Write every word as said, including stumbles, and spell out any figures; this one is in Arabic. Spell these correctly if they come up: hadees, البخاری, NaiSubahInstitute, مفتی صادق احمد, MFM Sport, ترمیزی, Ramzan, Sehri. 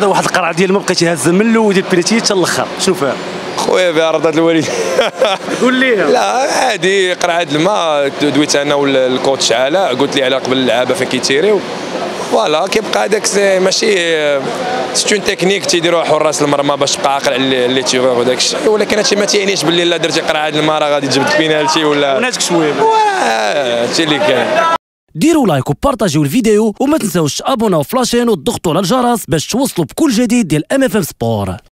هذا واحد القرعه ديال ما بقيتي هازه من الاول ديال بلاتي حتى الاخر شنو فيها؟ خويا فيها رضات الوالد. قول ليها. لا عادي قرعه الماء دويت انا والكوتش علاء قلت لي على قبل اللعابه فين كيتيريو فوالا كيبقى هذاك ماشي ستون تكنيك تيديروها حراس المرمى باش تبقى عاقل على لي تيغور وداك الشيء، ولكن هادشي ما تيعنيش باللي الا درتي قرعه الماء راه غادي تجبد بينالتي ولا وناتك شويه هادشي اللي كان. ديروا لايك وبارطاجيو الفيديو وما تنساوش تابوناو في لاشين وتضغطوا على الجرس باش توصلوا بكل جديد ديال ام اف ام سبور.